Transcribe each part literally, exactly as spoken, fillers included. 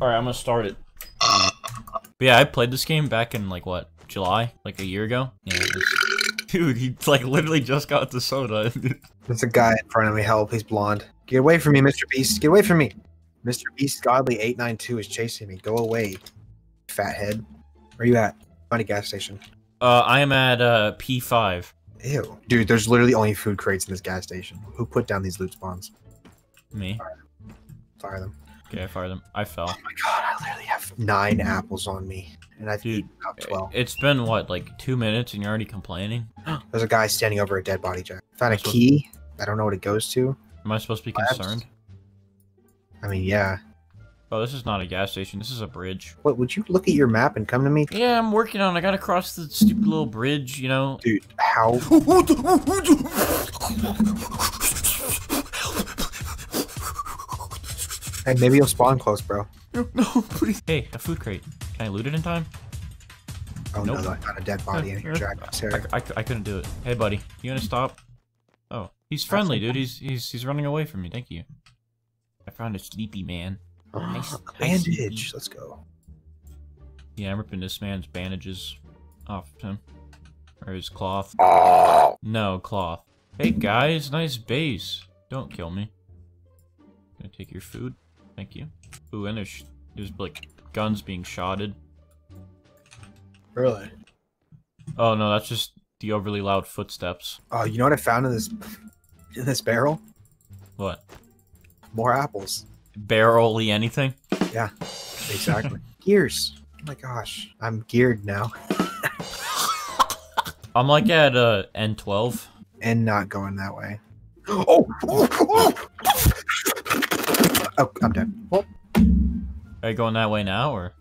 Alright, I'm gonna start it. But yeah, I played this game back in, like, what, July? Like, a year ago? Yeah, just... Dude, he, like, literally just got the soda. There's a guy in front of me, help, he's blonde. Get away from me, Mister Beast, get away from me! Mister Beast Godly eight nine two is chasing me, go away, fathead. Where you at? Find a gas station. Uh, I am at, uh, P five. Ew. Dude, there's literally only food crates in this gas station. Who put down these loot spawns? Me. Fire them. Fire them. Okay, I fired them. I fell. Oh my god, I literally have nine apples on me. And I've eaten about twelve. It's been, what, like two minutes and you're already complaining? There's a guy standing over a dead body, Jack. Found a key. I don't know what it goes to. Am I supposed to be concerned? I mean, yeah. Oh, this is not a gas station. This is a bridge. What, would you look at your map and come to me? Yeah, I'm working on it. I gotta cross the stupid little bridge, you know? Dude, how? Hey, maybe you'll spawn close, bro. No, no, please. Hey, a food crate. Can I loot it in time? Oh, nope. No, I found a dead body in here, Jack. I, I, I couldn't do it. Hey, buddy. You want to stop? Oh, he's friendly, dude. He's he's he's running away from me. Thank you. I found a sleepy man. Oh, nice, bandage. Nice. Let's go. Yeah, I'm ripping this man's bandages off of him. Or his cloth. Oh. No, cloth. Hey, guys. Nice base. Don't kill me. I'm gonna take your food. Thank you. Ooh, and there's, there's like guns being shotted. Really? Oh no, that's just the overly loud footsteps. Oh, you know what I found in this in this barrel? What? More apples. Barrel-y anything? Yeah, exactly. Gears. Oh my gosh, I'm geared now. I'm like at uh, N twelve. And not going that way. Oh! Oh! Oh! Oh, I'm dead. Well, are you going that way now, or?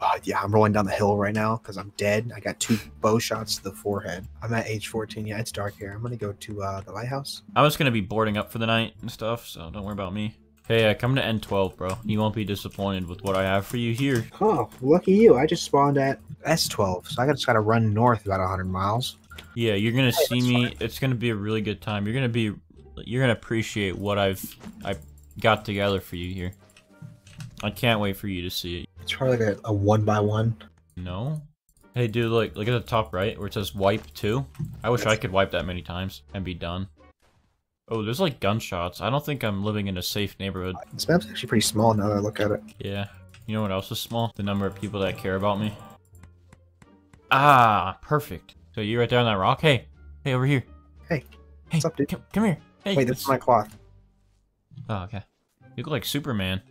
Uh, yeah, I'm rolling down the hill right now because I'm dead. I got two bow shots to the forehead. I'm at age fourteen. Yeah, it's dark here. I'm gonna go to uh, the lighthouse. I was gonna be boarding up for the night and stuff, so don't worry about me. Hey, uh, come to N twelve, bro. You won't be disappointed with what I have for you here. Oh, lucky you! I just spawned at S twelve, so I just gotta run north about one hundred miles. Yeah, you're gonna hey, see me. Fine. It's gonna be a really good time. You're gonna be, you're gonna appreciate what I've, I. got together for you here. I can't wait for you to see it. It's probably like a, a one by one. No. Hey, dude, look, look at the top right where it says wipe two. I wish That's... I could wipe that many times and be done. Oh, there's like gunshots. I don't think I'm living in a safe neighborhood. This map's actually pretty small now that I look at it. Yeah. You know what else is small? The number of people that care about me. Ah, perfect. So you right there on that rock? Hey, hey, over here. Hey. Hey, what's up, dude? Come, come here. Hey. Wait, that's my cloth. Oh, okay. You look like Superman.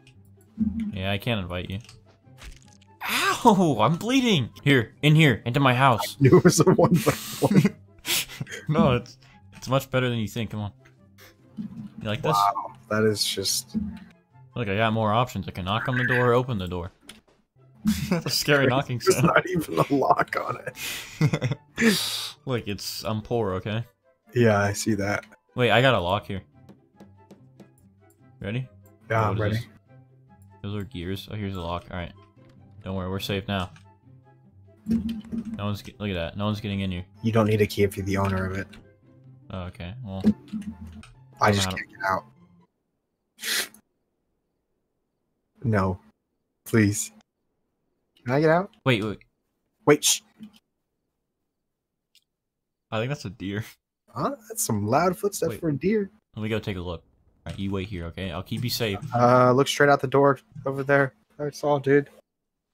Yeah, I can't invite you. Ow! I'm bleeding! Here, in here, into my house. I knew it was a one by one. No, it's it's much better than you think. Come on. You like this? Wow, that is just... Look, I got more options. I can knock on the door or open the door. That's a scary knocking sound. There's not even a lock on it. Look, it's... I'm poor, okay? Yeah, I see that. Wait, I got a lock here. Ready? Yeah, oh, I'm ready. This? Those are gears. Oh, here's the lock. Alright. Don't worry, we're safe now. No one's... Get Look at that. No one's getting in here. You don't need a key if you're the owner of it. Oh, okay. Well... I just can't get out. No. Please. Can I get out? Wait, wait. Wait, shh. I think that's a deer. Huh? That's some loud footsteps wait. for a deer. Let me go take a look. Right, you wait here, okay? I'll keep you safe. Uh, look straight out the door over there. That's all, dude.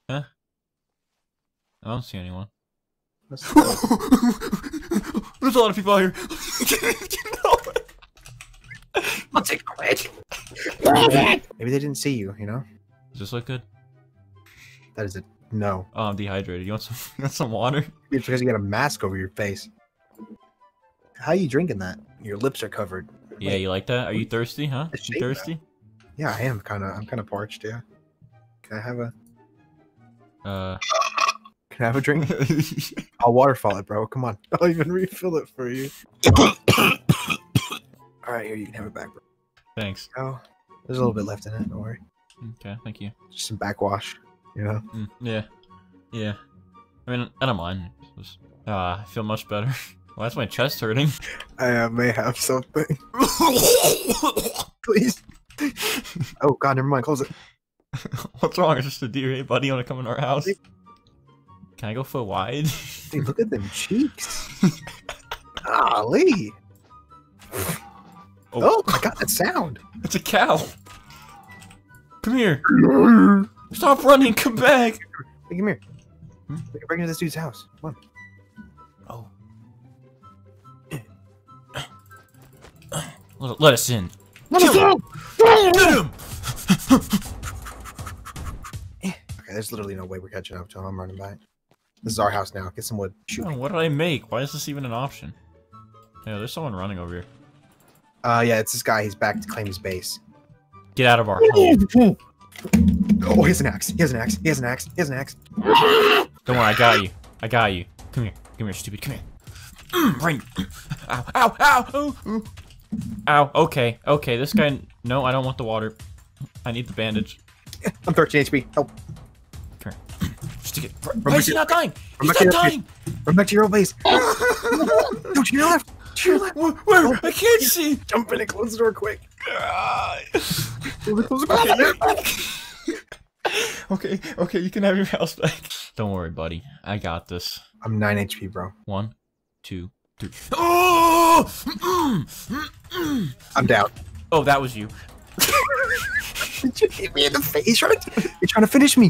Huh? I don't see anyone. There's a lot of people out here. I'll take it. Maybe they didn't see you, you know? Does this look good? That is a no. Oh, I'm dehydrated. You want some, you want some water? It's because you got a mask over your face. How are you drinking that? Your lips are covered. Yeah, like, you like that? Are you thirsty, huh? You thirsty? Though. Yeah, I am kind of. I'm kind of parched. Yeah. Can I have a? Uh. Can I have a drink? I'll waterfall it, bro. Come on. I'll even refill it for you. All right, here you can have it back, bro. Thanks. Oh, there's a little bit left in it. Don't worry. Okay, thank you. Just some backwash, you know. Mm, yeah. Yeah. I mean, I don't mind. Ah, uh, I feel much better. Well, that's my chest hurting. I uh, may have something. Please. Oh god, never mind. Close it. What's wrong? It's just a deer. Hey, buddy, you want to come in our house? Can I go foot wide? Hey, look at them cheeks. Golly. Oh. Oh my god, that sound. It's a cow. Come here. Stop running. Come back. Hey, come here. Hmm? We can break into this dude's house. Come on. Oh. let, let us in. Let Kill us him. Go. Get him. Okay, there's literally no way we're catching up to him. I'm running back. This is our house now. Get some wood. Shoot. Man, what did I make? Why is this even an option? Yeah, there's someone running over here. Uh, yeah, it's this guy. He's back to claim his base. Get out of our home. Oh, he has an axe. He has an axe. He has an axe. He has an axe. Don't worry, I got you. I got you. Come here. Come here, stupid. Come here. Mm, brain. Ow, ow, ow. Ooh, ooh. Ow. Okay. Okay, this guy. No, I don't want the water. I need the bandage. I'm thirteen H P. Help. Come here. Stick it. Why is he not dying? He's not dying. Run back to your old base. Don't you know that? Where? Where? I can't see! Jump in and close the door quick! Okay, okay, you can have your house back. Don't worry, buddy. I got this. I'm nine H P, bro. One, two, three. Oh! I'm down. Oh, that was you. Did you hit me in the face? You're trying to, you're trying to finish me.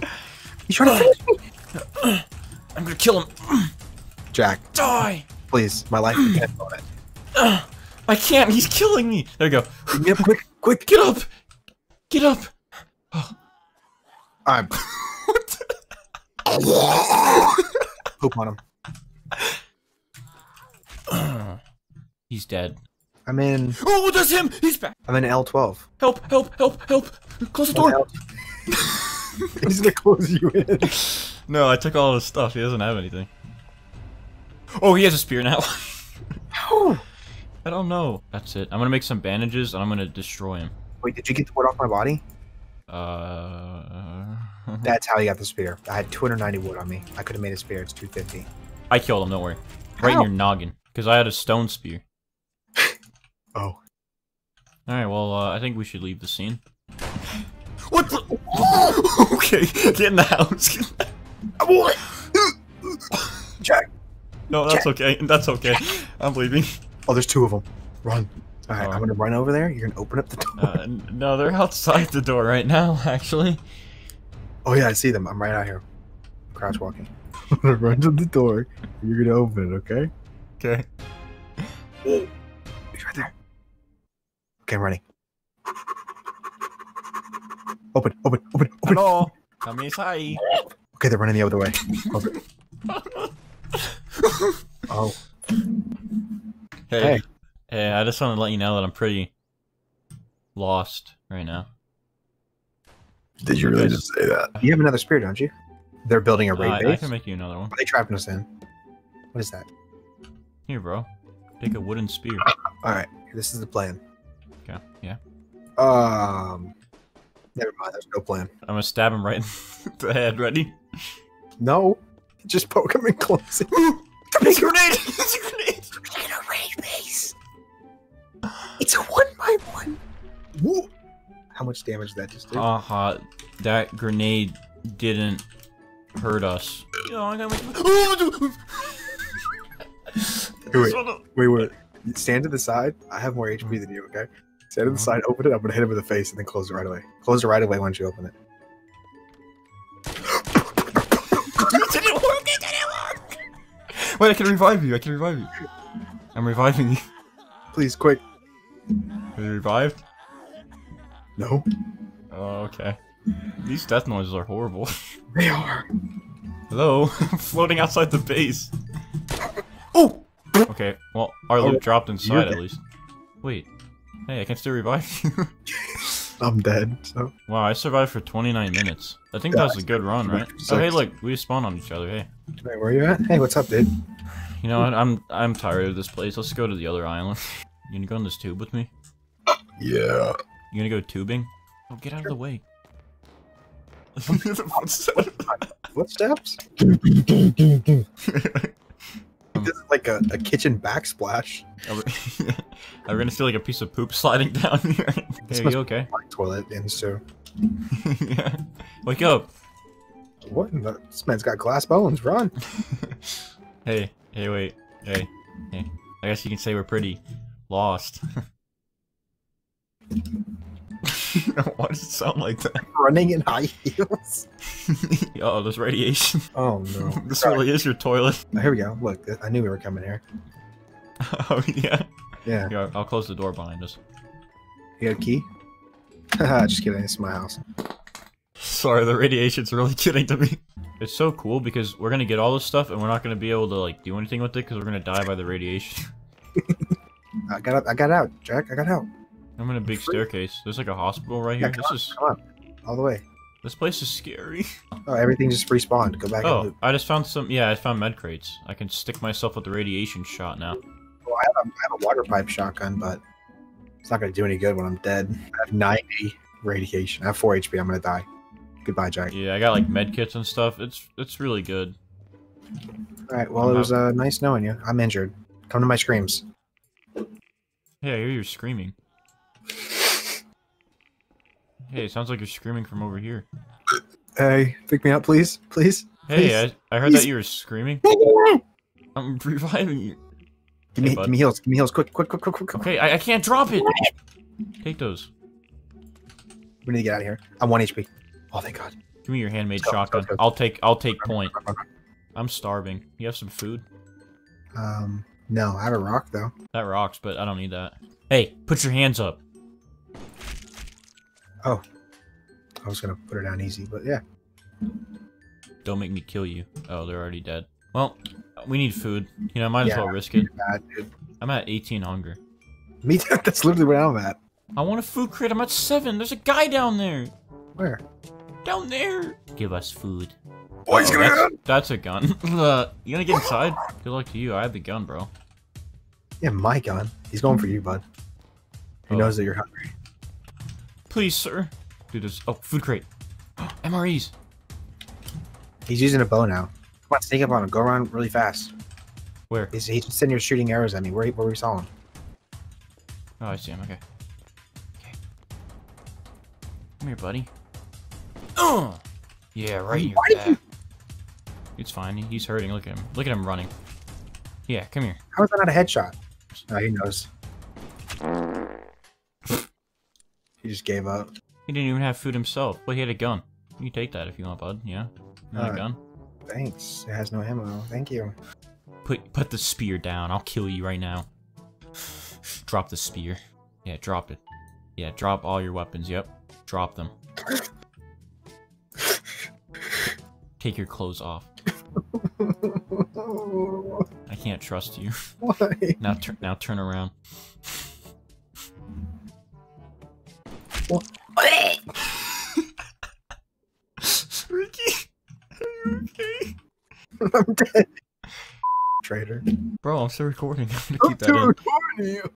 You're trying to finish me. I'm gonna kill him. Jack. Die! Please, my life depends on it. Uh, I can't. He's killing me. There you go. Get up, quick, quick. Get up. Get up. Oh. I'm. What the... Poop on him. Uh, he's dead. I'm in. Oh, that's him. He's back. I'm in L twelve. Help, help, help, help. Close the door. He's going to close you in. No, I took all his stuff. He doesn't have anything. Oh, he has a spear now. Oh. I don't know. That's it. I'm gonna make some bandages and I'm gonna destroy him. Wait, did you get the wood off my body? Uh. That's how you got the spear. I had two hundred ninety wood on me. I could have made a spear. It's two fifty. I killed him. Don't worry. Right how? In your noggin, because I had a stone spear. Oh. All right. Well, uh, I think we should leave the scene. What? The oh! Okay. Get in the house. Jack. No, that's Jack. Okay. That's okay. I'm leaving. Oh, there's two of them. Run. All right, oh. I'm going to run over there. You're going to open up the door. Uh, no, they're outside the door right now, actually. Oh, yeah, I see them. I'm right out here. Crouch walking. I'm going to run to the door. You're going to open it, okay? Okay. Whoa. He's right there. Okay, I'm running. Open, open, open, open. Hello. Come inside. Okay, they're running the other way. Open. Oh. Hey. Hey. Hey, I just want to let you know that I'm pretty lost right now. Did you really just say that? You have another spear, don't you? They're building a raid uh, base. I can make you another one. Are they trapping us in? What is that? Here, bro. Take a wooden spear. Alright, this is the plan. Okay, yeah. Um. Never mind, there's no plan. I'm gonna stab him right in the head. Ready? No. Just poke him in close. It's a grenade! It's a grenade! We're in a raid base! It's a one by one! Woo! How much damage that just did? Uh-huh. That grenade didn't hurt us. Oh, wait, wait, wait. Stand to the side. I have more H P than you, okay? Stand to the side, open it, I'm gonna hit him in the face, and then close it right away. Close it right away once you open it. Wait, I can revive you, I can revive you. I'm reviving you. Please, quick. Are you revived? No. Oh, okay. These death noises are horrible. They are. Hello? I'm floating outside the base. Oh! Okay, well, our loot oh, dropped inside at least. Wait. Hey, I can still revive you. I'm dead, so. Wow, I survived for twenty-nine minutes. I think yeah, that was a good run, right? Oh, hey, look, we spawned on each other, hey. Wait, where are you at? Hey, what's up, dude? You know what, I'm I'm tired of this place. Let's go to the other island. You gonna go on this tube with me? Yeah. You gonna go tubing? Oh, get out of the way. Footsteps? This is like a, a kitchen backsplash. I'm gonna feel like a piece of poop sliding down here. There you go, okay. Toilet in so. Yeah. Wake up. What in the... This man's got glass bones. Run. Hey. Hey, wait. Hey. Hey. I guess you can say we're pretty lost. Why does it sound like that? Running in high heels. Oh, there's radiation. Oh, no. This Sorry. Really is your toilet. Here we go. Look, I knew we were coming here. Oh, yeah? Yeah. Here, I'll close the door behind us. You got a key? Haha, just kidding. It's my house. Sorry, the radiation's really getting to me. It's so cool because we're going to get all this stuff and we're not going to be able to, like, do anything with it because we're going to die by the radiation. I got up, I got out, Jack. I got out. I'm in a big staircase. There's like a hospital right here. Yeah, come this on, is come on. All the way. This place is scary. Oh, everything just respawned. Go back. Oh, and loop. I just found some. Yeah, I found med crates. I can stick myself with the radiation shot now. Well, I have a, I have a water pipe shotgun, but it's not going to do any good when I'm dead. I have ninety radiation. I have four H P. I'm going to die. Goodbye, Jack. Yeah, I got like med kits and stuff. It's it's really good. All right. Well, I'm it was uh, nice knowing you. I'm injured. Come to my screams. Hey, I hear you screaming. Hey, it sounds like you're screaming from over here. Hey, pick me up, please. Please. Hey, please. I, I heard please. that you were screaming. I'm reviving you. Give, hey, me, give me heals. Give me heals. Quick, quick, quick, quick, quick. Okay, I, I can't drop it. Take those. We need to get out of here. I'm one H P. Oh, thank God. Give me your handmade go, shotgun. Go, go, go. I'll take I'll take point. I'm starving. You have some food? Um, no. I have a rock, though. That rocks, but I don't need that. Hey, put your hands up. Oh, I was gonna put her down easy, but yeah. Don't make me kill you. Oh, they're already dead. Well, we need food. You know, might yeah, as well risk it. Bad, I'm at eighteen hunger. Me too. That's literally where I'm at. I want a food crate. I'm at seven. There's a guy down there. Where? Down there. Give us food. Boy, he's gonna that's, that's a gun. uh, you gonna get inside? Good luck to you. I have the gun, bro. Yeah, my gun. He's going for you, bud. He oh. knows that you're hungry. Please, sir. Dude, there's... Oh, food crate. M R Es. He's using a bow now. Come on, sneak up on him. Go around really fast. Where? He's, he's sitting here shooting arrows at me. Where, where we saw him. Oh, I see him. Okay. Okay. Come here, buddy. Uh! Yeah, right in your back. You... It's fine. He's hurting. Look at him. Look at him running. Yeah, come here. How is that not a headshot? Oh, he knows. He just gave up. He didn't even have food himself, but he had a gun. You take that if you want, bud. Yeah, not uh, a gun. Thanks. It has no ammo. Thank you. Put put the spear down. I'll kill you right now. Drop the spear. Yeah, drop it. Yeah, drop all your weapons. Yep, drop them. Take your clothes off. I can't trust you. Why? Now turn. Now turn around. Ricky, are you okay? I'm dead. Traitor. Bro, I'm still recording. I'm gonna keep that in. I'm still recording you.